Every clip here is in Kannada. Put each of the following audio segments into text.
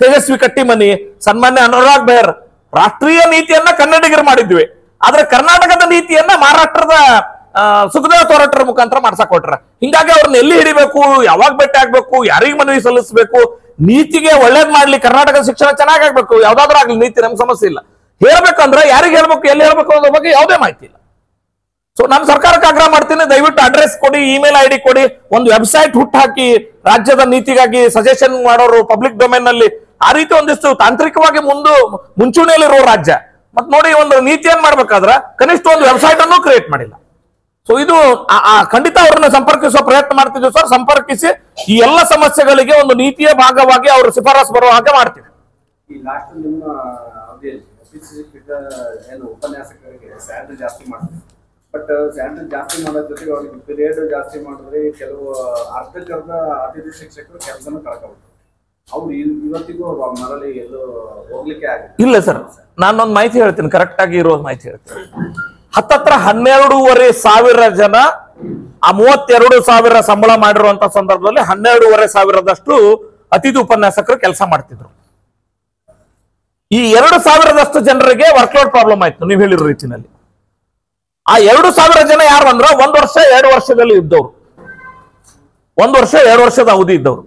तेजस्वी कट्टिमनी सन्मान्य अनुराग बेहर राष्ट्रीय नीतियन्न कन्नडिगरु माडिद्वी आदरे कर्नाटकद नीतियन्न महाराष्ट्रद सुखदेव तोरटर मुखांतर माडिसकोट्र हिंगागि अवरन्न एल्ली हिडिबेकु यावाग बेट्टी हाकबेकु यारिगे मनवी सल्लिसबेकु ನೀತಿಗೆ ಒಳ್ಳೆಯದು ಮಾಡಲಿ ಕರ್ನಾಟಕ ಶಿಕ್ಷಣ ಚೆನ್ನಾಗಿ ಆಗಬೇಕು ಯಾವುದಾದರೂ ಆಗಲಿ ನೀತಿ ನಮ್ಮ ಸಮಸ್ಯೆ ಇಲ್ಲ ಹೇಳಬೇಕು ಅಂದ್ರೆ ಯಾರಿಗೆ ಹೇಳಬೇಕು ಎಲ್ಲಿ ಹೇಳಬೇಕು ಅನ್ನೋ ಬಗ್ಗೆ ಯಾವುದೇ ಮಾಹಿತಿ ಇಲ್ಲ ಸೋ ನಾನು ಸರ್ಕಾರಕ್ಕೆ ಆಗ್ರಹ ಮಾಡ್ತೀನಿ ದಯವಿಟ್ಟು ಅಡ್ರೆಸ್ ಕೊಡಿ ಇಮೇಲ್ ಐಡಿ ಕೊಡಿ ಒಂದು ವೆಬ್ಸೈಟ್ ಹುಟ್ಟು ಹಾಕಿ ರಾಜ್ಯದ ನೀತಿಗಾಗಿ ಸಜೆಷನ್ ಮಾಡೋರು ಪಬ್ಲಿಕ್ ಡೊಮೇನ್ ನಲ್ಲಿ ಆ ರೀತಿ ಒಂದಿಷ್ಟು ತಾಂತ್ರಿಕವಾಗಿ ಮುಂಚೂಣಿಯಲ್ಲಿ ಇರೋ ರಾಜ್ಯ ಮತ್ತೆ ನೋಡಿ ಒಂದು ನೀತಿ ಏನು ಮಾಡಬೇಕಾದ್ರೆ ಕನಿಷ್ಠ ಒಂದು ವೆಬ್ಸೈಟ್ ಅನ್ನು ಕ್ರಿಯೇಟ್ ಮಾಡಿಲ್ಲ सो इत खंडित संपर्क प्रयत्न माड्तिद्दीवि सर संपर्किसि ई एल्ल समस्येगळिगे ओंदु नीतिय भागवागि अवर शिफारस बरुव हागे माड्तीवि ई लास्ट निम्म अफिसिस पिट एनु उपन्यासकरिगे सैलरी जास्ति माड्तीवि बट सैलरी जास्ति माडोदर जोतेगे अवरिगे पीरियड जास्ति माडिद्रे केलवु अर्धकर्ध अतिथि शिक्षकरु केलसन कळकोळ्ळुत्तारे अवरु इवत्तिगू मरळि एल्लो होगलिके आगिल्ल इल्ल सर नानु ओंदु माहिति हेळ्तीनि करेक्ट आगि इरो माहिति हेळ्तीनि 12,500 जन आ 32,000 ಸಂಬಳ ಮಾಡಿರುವಂತ ಸಂದರ್ಭದಲ್ಲಿ 12,500 ಅತಿಥಿ ಉಪನ್ಯಾಸಕರು ಕೆಲಸ ಮಾಡ್ತಿದ್ರು ಈ 2,000 ಜನರಿಗೆ ವರ್ಕ್ಲೋಡ್ ಪ್ರಾಬ್ಲಮ್ ಆಯ್ತು ನೀವು ಹೇಳಿರೋ ರೀತಿಯಲ್ಲಿ ಆ 2,000 ಜನ ಯಾರು ಅಂದ್ರೆ 1 ವರ್ಷ 2 ವರ್ಷದಲ್ಲಿ ಇದ್ದವರು 1 ವರ್ಷ 2 ವರ್ಷದ ಅವಧಿ ಇದ್ದವರು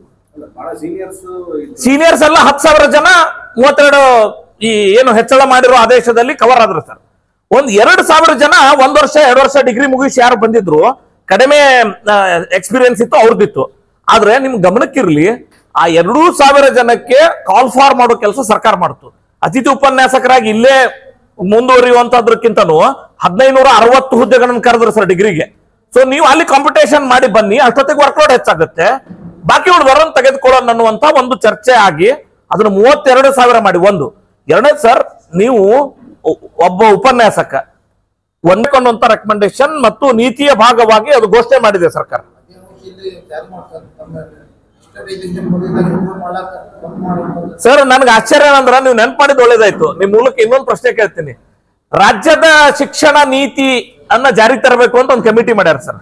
ಸೀನಿಯರ್ಸ್ ಎಲ್ಲ 10,000 ಜನ 32 ಈ ಏನು ಹೆಚ್ಚಳ ಮಾಡಿರೋ ಆದೇಶದಲ್ಲಿ ಕವರ್ ಆದ್ರು ಸರ್ 2,000 जन वर्ष एर वर्ष डिग्री मुगिसि यार बंदिद्रु कडिमे एक्सपीरियंस इत्तु अवरदित्तु आद्रे निम्म गमनक्किरलि आ 2,000 जनक्के कॉल फार माडो केलस सरकार माड्तु अतिथि उपन्यासकरागि इल्ले ಮುಂದುವರಿಯುವಂತದಕ್ಕಿಂತನೂ 1560 ಹುದ್ದೆಗಳನ್ನು ಕರೆದ್ರು ಸರ್ ಡಿಗ್ರಿಗೆ ಸೋ ನೀವು ಅಲ್ಲಿ ಕಾಂಪಿಟೇಷನ್ ಮಾಡಿ ಬನ್ನಿ ಅಷ್ಟೊತ್ತಿಗೆ ವರ್ಕ್ ಲೋಡ್ ಹೆಚ್ಚಾಗುತ್ತೆ ಬಾಕಿ ಉಳಿದವರನ್ನು ತೆಗೆದುಕೊಳ್ಳೋಣ ಅನ್ನುವಂತ ಒಂದು ಚರ್ಚೆ ಆಗಿ ಅದನ್ನ 32,000 ಮಾಡಿ ಒಂದು ಎರಡನೇ ಸರ್ ನೀವು ಒಬ್ಬ ಉಪನ್ಯಾಸಕ ಒಂದಕ್ಕೊಂದಂತ ರೆಕಮೆಂಡೇಶನ್ ಮತ್ತು ನೀತಿಯ ಭಾಗವಾಗಿ ಅದು ಘೋಷಣೆ ಮಾಡಿದೆ ಸರ್ಕಾರ ಸರ್ ನನಗೆ ಆಶ್ಚರ್ಯ ಏನಂದ್ರೆ ನೀವು ನೆನಪು ಮಾಡಿದ ಒಳ್ಳೆದಾಯ್ತು ನಿಮ್ಮ ಮೂಲಕ ಇನ್ನೊಂದು ಪ್ರಶ್ನೆ ಕೇಳ್ತೀನಿ ರಾಜ್ಯದ ಶಿಕ್ಷಣ ನೀತಿ ಅನ್ನ ಜಾರಿ ತರಬೇಕು ಅಂತ ಒಂದು ಕಮಿಟಿ ಮಾಡ್ಯಾರ ಸರ್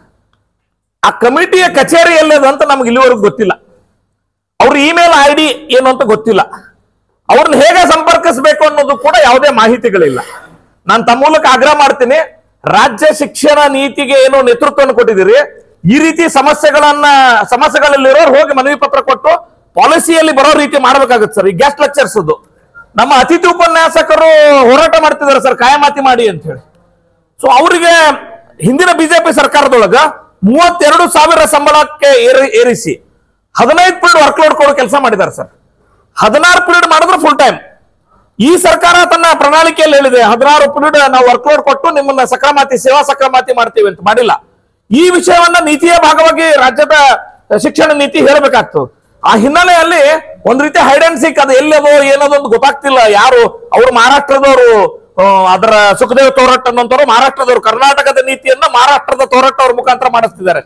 ಆ ಕಮಿಟಿಯ ಕಚೇರಿಯಲ್ಲಿ ಅದು ಅಂತ ನಮಗೆ ಇಲ್ಲಿವರೆಗೂ ಗೊತ್ತಿಲ್ಲ ಅವರ ಇಮೇಲ್ ಐಡಿ ಏನು ಅಂತ ಗೊತ್ತಿಲ್ಲ ಅವ್ರನ್ನ ಹೇಗೆ ಸಂಪರ್ಕಿಸಬೇಕು ಅನ್ನೋದು ಕೂಡ ಯಾವುದೇ ಮಾಹಿತಿಗಳಿಲ್ಲ ನಾನು ತಮ್ಮ ಮೂಲಕ ಆಗ್ರಹ ಮಾಡ್ತೀನಿ ರಾಜ್ಯ ಶಿಕ್ಷಣ ನೀತಿಗೆ ಏನು ನೇತೃತ್ವವನ್ನು ಕೊಟ್ಟಿದ್ದೀರಿ ಈ ರೀತಿ ಸಮಸ್ಯೆಗಳಲ್ಲಿರೋರು ಹೋಗಿ ಮನವಿ ಪತ್ರ ಕೊಟ್ಟು ಪಾಲಿಸಿಯಲ್ಲಿ ಬರೋ ರೀತಿ ಮಾಡಬೇಕಾಗುತ್ತೆ ಸರ್ ಈ ಗೆಸ್ಟ್ ಲೆಕ್ಚರ್ಸ್ ಅದು ನಮ್ಮ ಅತಿಥಿ ಉಪನ್ಯಾಸಕರು ಹೋರಾಟ ಮಾಡ್ತಿದ್ದಾರೆ ಸರ್ ಕಾಯಮಾತಿ ಮಾಡಿ ಅಂತ ಹೇಳಿ ಸೋ ಅವರಿಗೆ ಹಿಂದಿನ ಬಿಜೆಪಿ ಸರ್ಕಾರದೊಳಗ 32,000 ಸಂಬಳಕ್ಕೆ ಏರಿಸಿ 15% ವರ್ಕ್ ಲೋಡ್ ಕೊಡೋ ಕೆಲಸ ಮಾಡಿದ್ದಾರೆ ಸರ್ 16 पीरियड ಮಾಡಿದ್ರು ಫುಲ್ ಟೈಮ್ ಈ ಸರ್ಕಾರ ತನ್ನ ಪ್ರಣಾಳಿಕೆಯಲ್ಲಿ ಹೇಳಿದೆ 16 ಪೀರಿಯಡ್ ನಾವು ವರ್ಕ್ ಲೋಡ್ ಕೊಟ್ಟು ನಿಮ್ಮನ್ನ ಸಕ್ರಮಾತಿ ಸೇವಾ ಸಕ್ರಮಾತಿ ಮಾಡ್ತೀವಿ ಅಂತ ಮಾಡಿಲ್ಲ ಈ ವಿಷಯವನ್ನ ನೀತಿಯ ಭಾಗವಾಗಿ ರಾಜ್ಯದ ಶಿಕ್ಷಣ ನೀತಿ ಹೇಳಬೇಕಾಗ್ತದೆ ಆ ಹಿನ್ನೆಲೆಯಲ್ಲಿ ಒಂದು ರೀತಿ ಹೈಡ್ ಅಂಡ್ ಸೀಕ್ ಅದು ಎಲ್ಲವೋ ಏನೋದು ಅಂತ ಗೊತ್ತಾಗ್ತಿಲ್ಲ ಯಾರು ಅವರು ಮಹಾರಾಷ್ಟ್ರದವರು ಅದರ ಸುಖದೇವ್ ತೋರಟ್ ಅನ್ನುವಂತವರು ಮಹಾರಾಷ್ಟ್ರದವರು ಕರ್ನಾಟಕದ ನೀತಿಯನ್ನ ಮಹಾರಾಷ್ಟ್ರದ ತೋರಟ್ ಅವರ ಮುಖಾಂತರ ಮಾಡಿಸ್ತಿದ್ದಾರೆ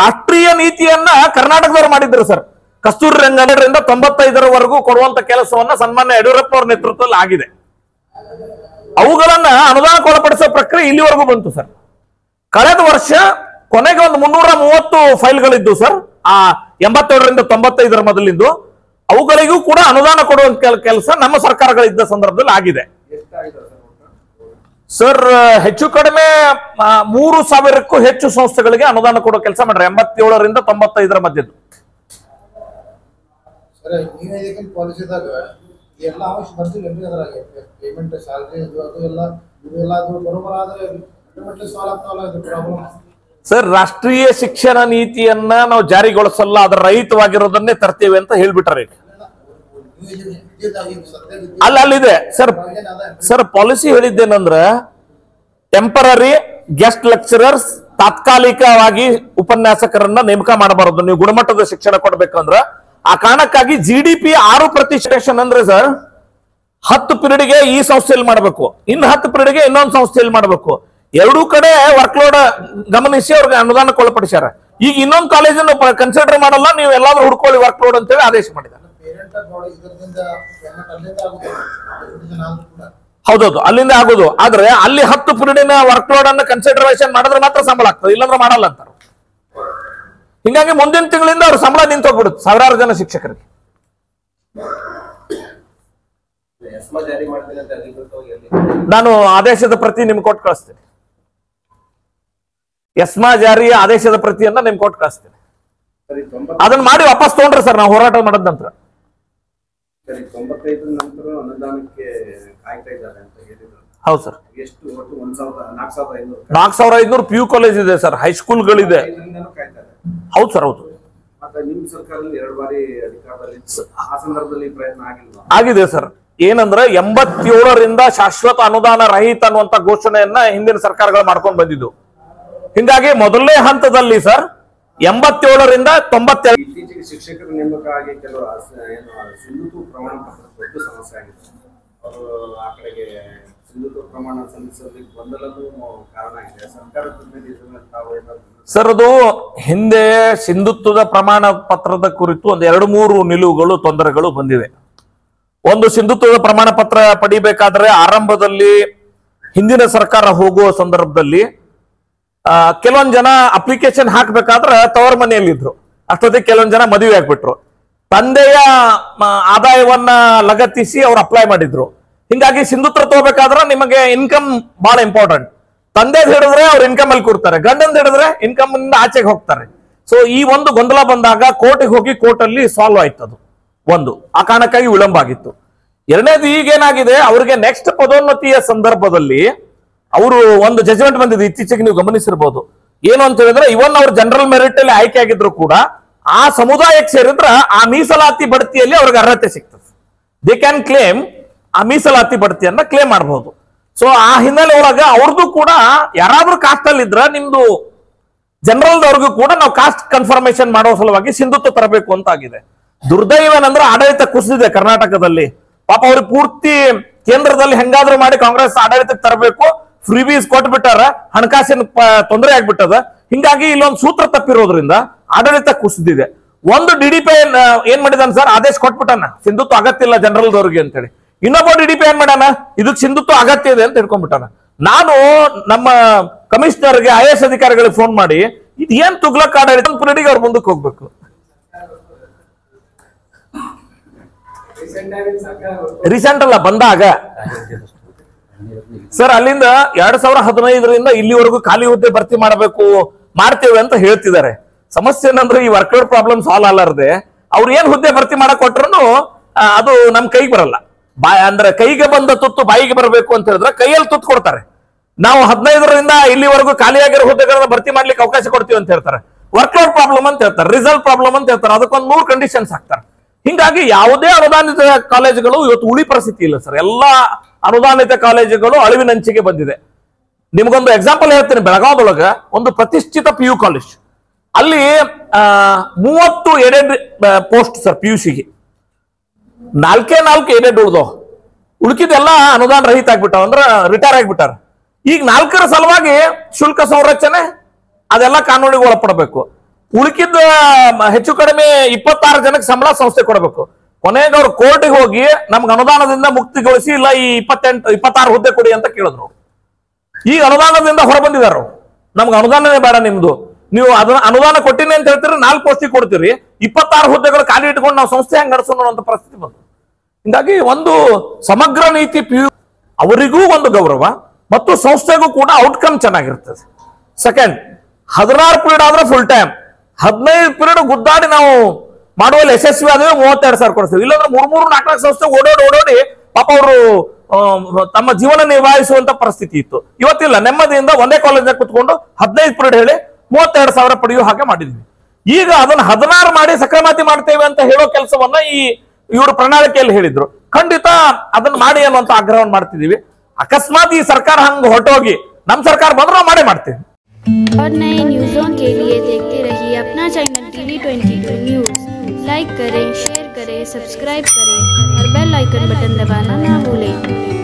ರಾಷ್ಟ್ರೀಯ ನೀತಿಯನ್ನ ಕರ್ನಾಟಕದವರು ಮಾಡಿದ್ರು ಸರ್ ಕಸ್ತೂರಿ ರಂಗನರಿಂದ 95 ವರೆಗೂ ಕೊಡುವಂತ ಕೆಲಸವನ್ನ ಸನ್ಮಾನ್ಯ ಯಡಿಯೂರಪ್ಪನವರ ನೇತೃತ್ವದಲ್ಲಿ ಆಗಿದೆ ಅವುಗಳನ್ನು ಅನುದಾನ ಕೊಡಪಡಿಸುವ ಪ್ರಕ್ರಿಯೆ ಇಲ್ಲಿವರೆಗೂ ಬಂತು ಸರ್ ಕಳೆದ ವರ್ಷ ಕೊನೆಗೆ ಒಂದು 330 ಫೈಲ್ಗಳಿದ್ದು ಸರ್ ಆ 87ರಿಂದ 95 ಮೊದಲಿಂದು ಅವುಗಳಿಗೂ ಕೂಡ ಅನುದಾನ ಕೊಡುವಂತ ಕೆಲಸ ನಮ್ಮ ಸರ್ಕಾರಗಳಿದ್ದ ಸಂದರ್ಭದಲ್ಲಿ ಆಗಿದೆ ಸರ್ ಹೆಚ್ಚು ಕಡಿಮೆ 3,000ಕ್ಕೂ ಹೆಚ್ಚು ಸಂಸ್ಥೆಗಳಿಗೆ ಅನುದಾನ ಕೊಡುವ ಕೆಲಸ ಮಾಡ್ರೆ 87ರಿಂದ 95 ಮಧ್ಯದ್ದು सर राष्ट्रीय शिक्षण नीतियन्न नावु जारिगोळिसल्ल अदर रहितवागिरोदन्ने तर्तीवे अंत हेळिबिट्टारे अल्ल अल्लिदे सर सर पॉलिसी हेळिदेनंद्रे टेंपररी गेस्ट लेक्चरर्स तात्कालिकवागि उपन्यासकरन्न ನೇಮಕ ಮಾಡಬಾರದು ನೀವು ಗುಣಮಟ್ಟದ ಶಿಕ್ಷಣ ಕೊಡಬೇಕು ಅಂದ್ರೆ ಆ ಕಾರಣಕ್ಕಾಗಿ ಜಿಡಿಪಿ 6% ಅಂದ್ರೆ ಸರ್ 10 ಪಿರಿಯಡ್ಗೆ ಈ ಸಂಸ್ಥೆಯಲ್ಲಿ ಮಾಡಬೇಕು ಇನ್ನು 10 ಪಿರಿಯಡ್ಗೆ ಇನ್ನೊಂದು ಸಂಸ್ಥೆಯಲ್ಲಿ ಮಾಡಬೇಕು ಎರಡು ಕಡೆ ವರ್ಕ್ ಲೋಡ್ ಗಮನಿಸಿ ಅವರಿಗೆ ಅನುದಾನ ಕೊಳಪಡಿಸ್ಯಾರ ಈಗ ಇನ್ನೊಂದು ಕಾಲೇಜ್ ಅನ್ನು ಕನ್ಸಿಡರ್ ಮಾಡಲ್ಲ ನೀವು ಎಲ್ಲಾದರೂ ಹುಡುಕೊಳ್ಳಿ ವರ್ಕ್ ಲೋಡ್ ಅಂತ ಹೇಳಿ ಆದೇಶ ಮಾಡಿದ್ದಾರೆ ಹೌದೌದು ಅಲ್ಲಿಂದ ಆಗೋದು ಆದ್ರೆ ಅಲ್ಲಿ 10 ಪಿರಿಯಡ್ನ ವರ್ಕ್ ಲೋಡ್ ಅನ್ನು ಕನ್ಸಿಡರೇಷನ್ ಮಾಡಿದ್ರೆ ಮಾತ್ರ ಸಂಬಳ ಆಗ್ತದೆ ಇಲ್ಲಂದ್ರೆ ಮಾಡಲ್ಲ ಅಂತಾರೆ हिंगागि मुंदिन तिंगळिंद संबळ निंतु होगिबिडुत्ते ಸಾವಿರಾರು जन शिक्षकरिगे। ನಾನು ಆದೇಶದ ಪ್ರತಿ ನಿಮಗೆ ಕೊಟ್ಟು ಕಳಿಸ್ತೀನಿ. ಯಸ್ಮಾ ಜಾರಿಯ ಆದೇಶದ ಪ್ರತಿಯನ್ನ ನಿಮಗೆ ಕೊಟ್ಟು ಕಳಿಸ್ತೀನಿ. ಅದನ್ನ ಮಾಡಿ ವಾಪಸ್ ತಗೊಂಡ್ರೆ ಸರ್ ನಾವು ಹೋರಾಟ ಮಾಡಿದ ನಂತರ ಅನುದಾನಕ್ಕೆ ಕಾಯ್ತಾ ಇದ್ದಾರೆ ಅಂತ ಹೇಳಿದ್ರು. ಹೌದು ಸರ್, ಎಷ್ಟು ಒಟ್ಟು 4500 PU ಕಾಲೇಜ್ ಇದೆ ಸರ್, ಹೈಸ್ಕೂಲ್ ಗಳಿದೆ. ಹೌದು ಸರ್, ಹೌದು. ಆಗಿದೆ ಸರ್. ಏನಂದ್ರೆ 87ರಿಂದ ಶಾಶ್ವತ ಅನುದಾನ ರಹಿತ ಅನ್ನುವಂತ ಘೋಷಣೆಯನ್ನ ಹಿಂದಿನ ಸರ್ಕಾರಗಳು ಮಾಡ್ಕೊಂಡು ಬಂದಿದ್ದು. ಹಿಂಗಾಗಿ ಮೊದಲನೇ ಹಂತದಲ್ಲಿ ಸರ್ 87ರಿಂದ 92 ಶಿಕ್ಷಕರ ನೇಮಕ ಆಗಿ ಕೆಲವು ಸಿಂಧುತ್ವ ಪ್ರಮಾಣ ಪತ್ರ ದೊಡ್ಡ ಸಮಸ್ಯೆ ಆಗಿದೆ. ಅವರು ಆ ಕಡೆಗೆ ಸಿಂಧುತ್ವ ಪ್ರಮಾಣ ಸಲ್ಲಿಸಲಿಕ್ಕೆ ಗೊಂದಲದ ಕಾರಣ ಇದೆ ಸರ್ಕಾರದ. ಸರ್ ಅದು ಹಿಂದೆ ಸಿಂಧುತ್ವದ ಪ್ರಮಾಣ ಪತ್ರದ ಕುರಿತು ಒಂದು 2-3 ನಿಲುವುಗಳು, ತೊಂದರೆಗಳು ಬಂದಿವೆ. ಒಂದು, ಸಿಂಧುತ್ವದ ಪ್ರಮಾಣ ಪತ್ರ ಪಡಿಬೇಕಾದ್ರೆ ಆರಂಭದಲ್ಲಿ ಹಿಂದಿನ ಸರ್ಕಾರ ಹೋಗುವ ಸಂದರ್ಭದಲ್ಲಿ ಕೆಲವೊಂದು ಜನ ಅಪ್ಲಿಕೇಶನ್ ಹಾಕ್ಬೇಕಾದ್ರೆ ತವರ ಮನೆಯಲ್ಲಿದ್ರು, ಅಷ್ಟೊತ್ತಿಗೆ ಕೆಲವೊಂದು ಜನ ಮದುವೆ ಆಗ್ಬಿಟ್ರು, ತಂದೆಯ ಆದಾಯವನ್ನ ಲಗತ್ತಿಸಿ ಅವ್ರು ಅಪ್ಲೈ ಮಾಡಿದ್ರು. ಹಿಂಗಾಗಿ ಸಿಂಧುತ್ವ ತಗೋಬೇಕಾದ್ರೆ ನಿಮಗೆ ಇನ್ಕಮ್ ಬಹಳ ಇಂಪಾರ್ಟೆಂಟ್. ತಂದೆದ್ ಹಿಡಿದ್ರೆ ಅವ್ರ ಇನ್ಕಮ್ ಅಲ್ಲಿ ಕೂರ್ತಾರೆ, ಗಂಡಂದ್ ಹಿಡಿದ್ರೆ ಇನ್ಕಮ್ ಇಂದ ಆಚೆಗೆ ಹೋಗ್ತಾರೆ. ಸೊ ಈ ಒಂದು ಗೊಂದಲ ಬಂದಾಗ ಕೋರ್ಟಿಗೆ ಹೋಗಿ ಕೋರ್ಟ್ ಅಲ್ಲಿ ಸಾಲ್ವ್ ಆಯ್ತು. ಅದು ಒಂದು, ಆ ಕಾರಣಕ್ಕಾಗಿ ವಿಳಂಬ ಆಗಿತ್ತು. ಎರಡನೇದು, ಈಗೇನಾಗಿದೆ, ಅವರಿಗೆ ನೆಕ್ಸ್ಟ್ ಪದೋನ್ನತಿಯ ಸಂದರ್ಭದಲ್ಲಿ ಅವರು ಒಂದು ಜಜ್ಮೆಂಟ್ ಬಂದಿದೆ, ಇತ್ತೀಚೆಗೆ ನೀವು ಗಮನಿಸಿರ್ಬೋದು. ಏನು ಅಂತ ಹೇಳಿದ್ರೆ, ಇವನ್ ಅವ್ರು ಜನರಲ್ ಮೆರಿಟ್ ಅಲ್ಲಿ ಆಯ್ಕೆ ಆಗಿದ್ರು ಕೂಡ ಆ ಸಮುದಾಯಕ್ಕೆ ಸೇರಿದ್ರೆ ಆ ಮೀಸಲಾತಿ ಬಡ್ತಿಯಲ್ಲಿ ಅವ್ರಿಗೆ ಅರ್ಹತೆ ಸಿಗ್ತದೆ. ದೇ ಕ್ಯಾನ್ ಕ್ಲೇಮ್, ಆ ಮೀಸಲಾತಿ ಬಡ್ತಿಯನ್ನ ಕ್ಲೇಮ್ ಮಾಡಬಹುದು. ಸೊ ಆ ಹಿನ್ನೆಲೆ ಒಳಗ ಅವ್ರದ್ದು ಕೂಡ ಯಾರಾದ್ರೂ ಕಾಸ್ಟ್ ಅಲ್ಲಿ ಇದ್ರ ನಿಮ್ದು ಜನರಲ್ದವ್ರಿಗೂ ಕೂಡ ನಾವು ಕಾಸ್ಟ್ ಕನ್ಫರ್ಮೇಶನ್ ಮಾಡೋ ಸಲುವಾಗಿ ಸಿಂಧುತ್ವ ತರಬೇಕು ಅಂತ ಆಗಿದೆ. ದುರ್ದೈವೇನಂದ್ರೆ ಆಡಳಿತ ಕುಸಿದಿದೆ ಕರ್ನಾಟಕದಲ್ಲಿ. ಪಾಪ ಅವ್ರಿಗೆ ಪೂರ್ತಿ ಕೇಂದ್ರದಲ್ಲಿ ಹೆಂಗಾದ್ರೂ ಮಾಡಿ ಕಾಂಗ್ರೆಸ್ ಆಡಳಿತಕ್ಕೆ ತರಬೇಕು, ಫ್ರೀ ಬೀಸ್ ಕೊಟ್ಬಿಟ್ಟಾರ, ಹಣಕಾಸಿನ ತೊಂದರೆ ಆಗ್ಬಿಟ್ಟದ. ಹಿಂಗಾಗಿ ಇಲ್ಲೊಂದು ಸೂತ್ರ ತಪ್ಪಿರೋದ್ರಿಂದ ಆಡಳಿತ ಕುಸಿದಿದೆ. ಒಂದು DDP ಏನ್ ಮಾಡಿದಾನ ಸರ್, ಆದೇಶ ಕೊಟ್ಬಿಟ್ಟಾನ ಸಿಂಧುತ್ವ ಅಗತ್ಯ ಇಲ್ಲ ಜನರಲ್ದವ್ರಿಗೆ ಅಂತೇಳಿ. ಇನ್ನೊಬ್ಬ DDP ಏನ್ ಮಾಡ್ಯಾನ, ಇದಕ್ಕೆ ಸಿಂಧುತ್ವ ಅಗತ್ಯ ಇದೆ ಅಂತ ಹಿಡ್ಕೊಂಡ್ಬಿಟ್ಟಾನ. ನಾನು ನಮ್ಮ ಕಮಿಷನರ್ಗೆ, IAS ಅಧಿಕಾರಿಗಳಿಗೆ ಫೋನ್ ಮಾಡಿ ಇದು ಏನ್ ತುಗ್ಲಕ್ ಆಡಳಿತ, ಪುನಡಿಗೆ ಅವ್ರ ಮುಂದಕ್ಕೆ ಹೋಗ್ಬೇಕು. ರೀಸೆಂಟ್ ಅಲ್ಲ, ಬಂದಾಗ ಸರ್ ಅಲ್ಲಿಂದ 2015ರಿಂದ ಇಲ್ಲಿವರೆಗೂ ಖಾಲಿ ಹುದ್ದೆ ಭರ್ತಿ ಮಾಡಬೇಕು, ಮಾಡ್ತೇವೆ ಅಂತ ಹೇಳ್ತಿದ್ದಾರೆ. ಸಮಸ್ಯೆ ಏನಂದ್ರೆ, ಈ ವರ್ಕ್ಲೋಡ್ ಪ್ರಾಬ್ಲಮ್ ಸಾಲ್ವ್ ಆಗಲಾರದೆ ಅವ್ರು ಏನ್ ಹುದ್ದೆ ಭರ್ತಿ ಮಾಡಕ್ ಕೊಟ್ರು ಅದು ನಮ್ ಕೈಗೆ ಬರಲ್ಲ. ಅಂದ್ರೆ ಕೈಗೆ ಬಂದ ತುತ್ತು ಬಾಯಿಗೆ ಬರಬೇಕು ಅಂತ ಹೇಳಿದ್ರೆ ಕೈಯಲ್ಲಿ ತುತ್ತು ಕೊಡ್ತಾರೆ. ನಾವು 15ರಿಂದ ಇಲ್ಲಿವರೆಗೂ ಖಾಲಿಯಾಗಿರೋ ಹುದ್ದೆಗಳನ್ನ ಭರ್ತಿ ಮಾಡ್ಲಿಕ್ಕೆ ಅವಕಾಶ ಕೊಡ್ತೀವಿ ಅಂತ ಹೇಳ್ತಾರೆ. ವರ್ಕ್ಲೋಡ್ ಪ್ರಾಬ್ಲಮ್ ಅಂತ ಹೇಳ್ತಾರೆ, ರಿಸಲ್ಟ್ ಪ್ರಾಬ್ಲಮ್ ಅಂತ ಹೇಳ್ತಾರೆ, ಅದಕ್ಕೊಂದು 3 ಕಂಡೀಷನ್ಸ್ ಹಾಕ್ತಾರೆ. ಹಿಂಗಾಗಿ ಯಾವುದೇ ಅನುದಾನಿತ ಕಾಲೇಜುಗಳು ಇವತ್ತು ಉಳಿ ಪರಿಸ್ಥಿತಿ ಇಲ್ಲ ಸರ್. ಎಲ್ಲಾ ಅನುದಾನಿತ ಕಾಲೇಜುಗಳು ಅಳಿವಿನಂಚಿಗೆ ಬಂದಿದೆ. ನಿಮ್ಗೊಂದು ಎಕ್ಸಾಂಪಲ್ ಹೇಳ್ತೀನಿ. ಬೆಳಗಾವದೊಳಗ ಒಂದು ಪ್ರತಿಷ್ಠಿತ PU ಕಾಲೇಜ್, ಅಲ್ಲಿ 30 ಏಡೆಡ್ ಪೋಸ್ಟ್ ಸರ್ PUC ಗೆ, 4 ಏಡೆಡ್ ಉಳ್ದವ್, ಉಳ್ಕಿದೆಲ್ಲ ಅನುದಾನ ರಹಿತ ಆಗ್ಬಿಟ್ಟಾವ, ಅಂದ್ರ ರಿಟೈರ್ ಆಗ್ಬಿಟ್ಟಾರ. ಈಗ 4ರ ಸಲುವಾಗಿ ಶುಲ್ಕ ಸಂರಚನೆ ಅದೆಲ್ಲ ಕಾನೂನಿಗೆ ಒಳಪಡಬೇಕು. ಉಳ್ಕಿದ್ದ ಹೆಚ್ಚು ಕಡಿಮೆ 26 ಜನಕ್ಕೆ ಸಂಬಳ ಸಂಸ್ಥೆ ಕೊಡಬೇಕು. ಕೊನೆಗೆ ಅವ್ರು ಕೋರ್ಟಿಗೆ ಹೋಗಿ ನಮ್ಗೆ ಅನುದಾನದಿಂದ ಮುಕ್ತಿಗೊಳಿಸಿ, ಇಲ್ಲ ಈ 26 ಹುದ್ದೆ ಕೊಡಿ ಅಂತ ಕೇಳಿದ್ರು. ಈಗ ಅನುದಾನದಿಂದ ಹೊರ ಬಂದಿದಾರು, ನಮ್ಗೆ ಅನುದಾನನೇ ಬೇಡ ನಿಮ್ದು, ನೀವು ಅದನ್ನ ಅನುದಾನ ಕೊಟ್ಟಿನಿ ಅಂತ ಹೇಳ್ತೀರಿ, 4 ಪೋಸ್ಟಿಗೆ ಕೊಡ್ತೀರಿ, 26 ಹುದ್ದೆಗಳು ಖಾಲಿ ಇಟ್ಕೊಂಡು ನಾವು ಸಂಸ್ಥೆ ಹೆಂಗ್ ನಡೆಸೋಣ ಅಂತ ಪರಿಸ್ಥಿತಿ ಬಂತು. ಹಿಂಗಾಗಿ ಒಂದು ಸಮಗ್ರ ನೀತಿ PU ಅವರಿಗೂ ಒಂದು ಗೌರವ ಮತ್ತು ಸಂಸ್ಥೆಗೂ ಕೂಡ ಔಟ್ಕಮ್ ಚೆನ್ನಾಗಿರ್ತದೆ. ಸೆಕೆಂಡ್, 16 ಪೀರಿಯಡ್ ಆದ್ರೆ ಫುಲ್ ಟೈಮ್, 15 ಪೀರಿಯಡ್ ಗುದ್ದಾಡಿ ನಾವು ಮಾಡುವಲ್ಲಿ ಯಶಸ್ವಿ ಆದ್ರೆ 32,000 ಕೊಡ್ತೀವಿ. ಇಲ್ಲಾಂದ್ರೆ 3-4 ಸಂಸ್ಥೆ ಓಡೋಡಿ ಪಾಪ ಅವರು ತಮ್ಮ ಜೀವನ ನಿಭಾಯಿಸುವಂತ ಪರಿಸ್ಥಿತಿ ಇತ್ತು. ಇವತ್ತಿಲ್ಲ, ನೆಮ್ಮದಿಯಿಂದ ಒಂದೇ ಕಾಲೇಜ್ನಾಗ ಕುತ್ಕೊಂಡು 15 ಪೀರಿಯಡ್ ಹೇಳಿ 32,000 ಪಡೆಯುವ ಹಾಗೆ ಮಾಡಿದ್ವಿ. ಈಗ ಅದನ್ನ 16 ಮಾಡಿ ಸಕ್ರಮಾತಿ ಮಾಡ್ತೇವೆ ಅಂತ ಹೇಳೋ ಕೆಲಸವನ್ನ ಇವರು ಪ್ರಣಾಳಿಕೆಯಲ್ಲಿ ಹೇಳಿದ್ರು. ಖಂಡಿತ ಅದನ್ನ ಮಾಡಿ ಅನ್ನುವಂತ ಆಗ್ರಹವನ್ನು ಮಾಡ್ತಿದೀವಿ. ಅಕಸ್ಮಾತ್ ಈ ಸರ್ಕಾರ ಹಂಗ ಹೊಟ್ಟೋಗಿ ನಮ್ ಸರ್ಕಾರ ಬಂದ್ರೆ ನಾವು ಮಾಡೇ ಮಾಡ್ತೇವೆ. और नए न्यूज़ों के लिए देखते रहिए अपना चैनल TV22 News। लाइक करें, शेयर करें, सब्सक्राइब करें और बेल आइकन बटन दबाना ना भूलें।